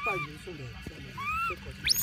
再把匀速的这样再过去。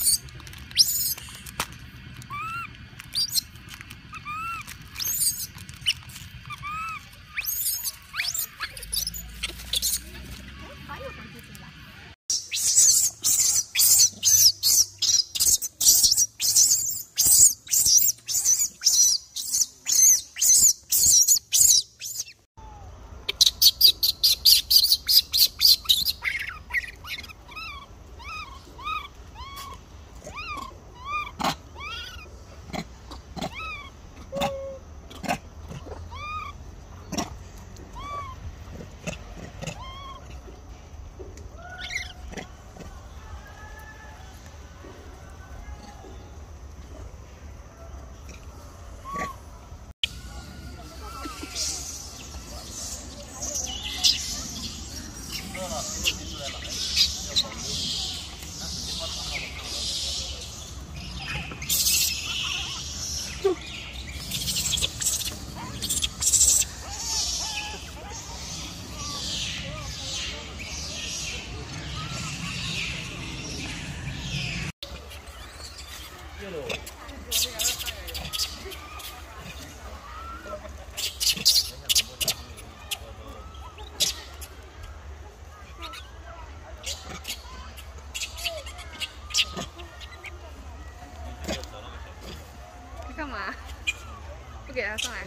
给他上来。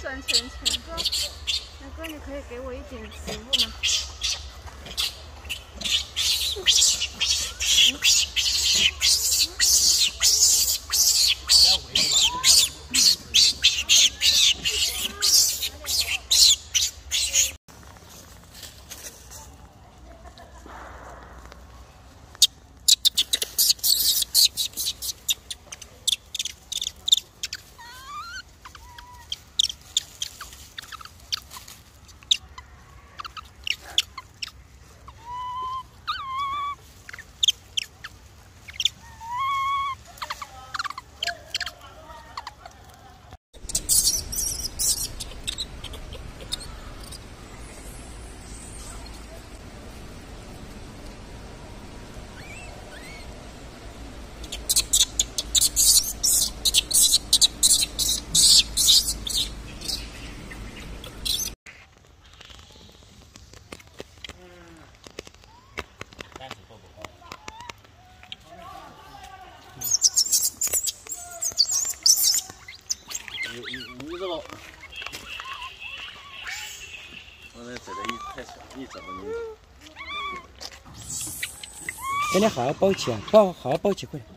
转圈圈，哥，那哥，你可以给我一点植物吗？给你好好包起啊，好好包起，快点。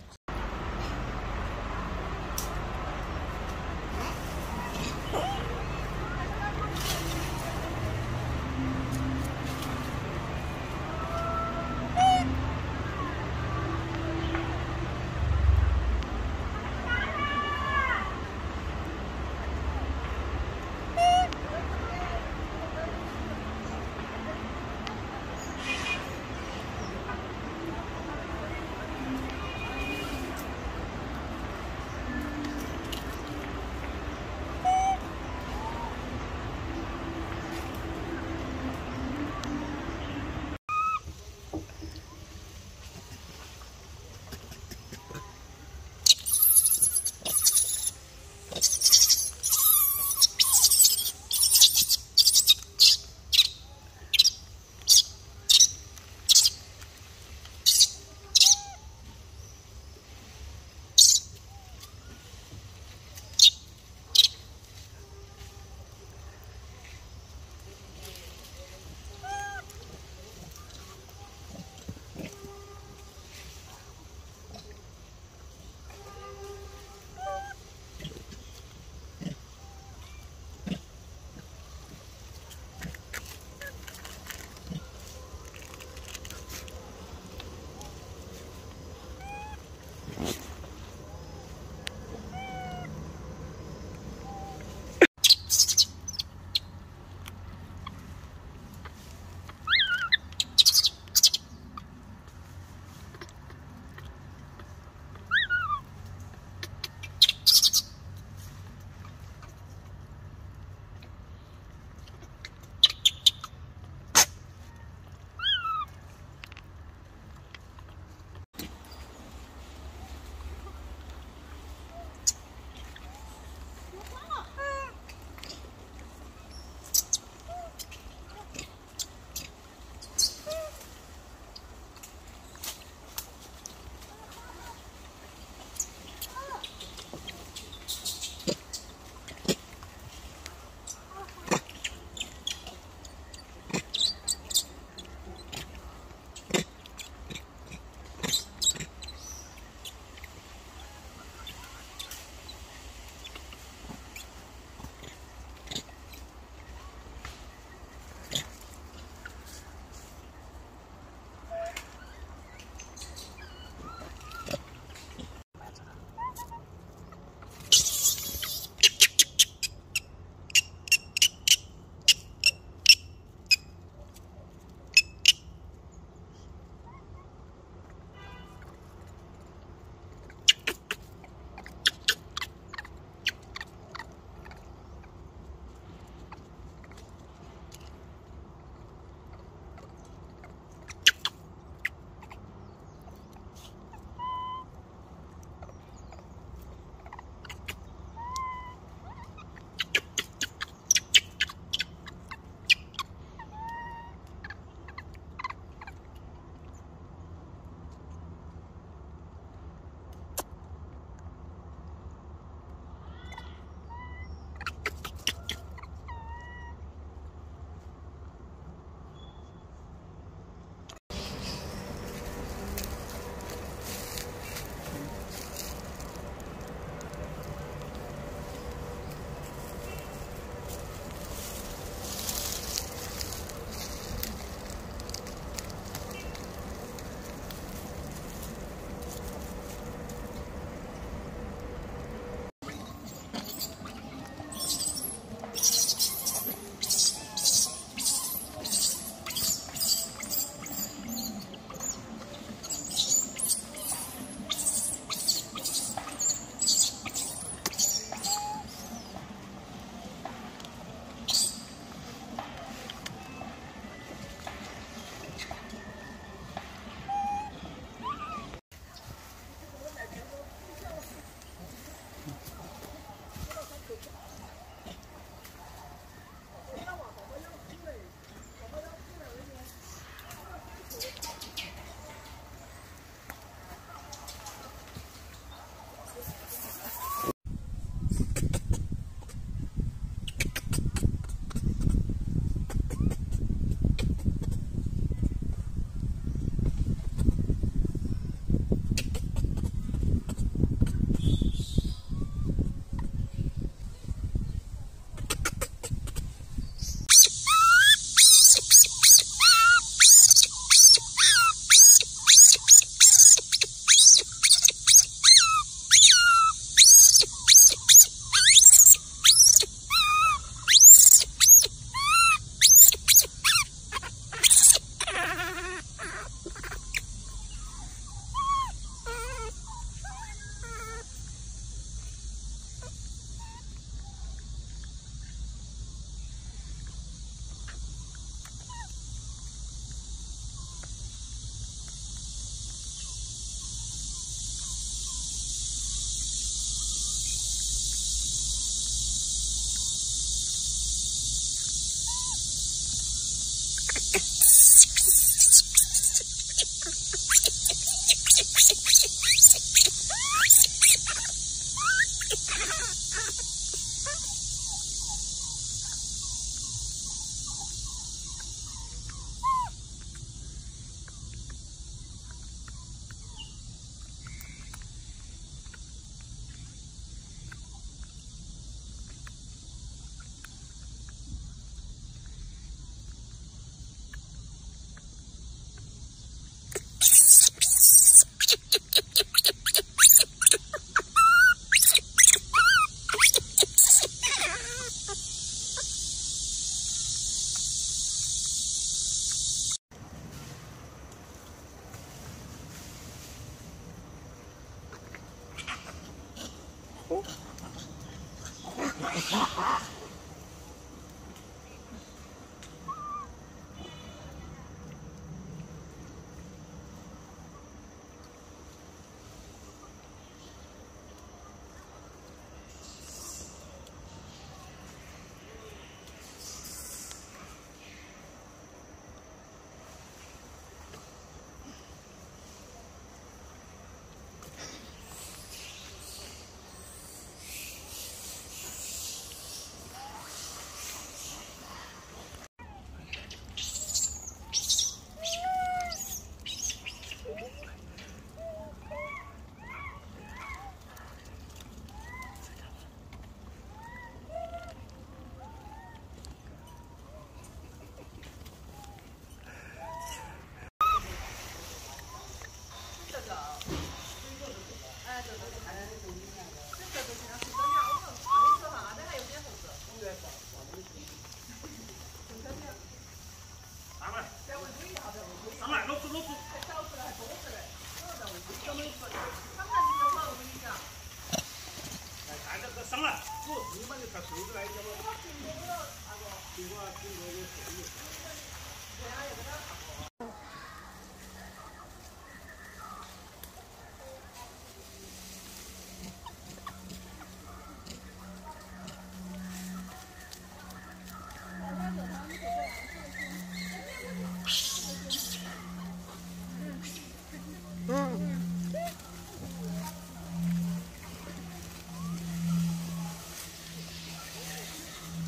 我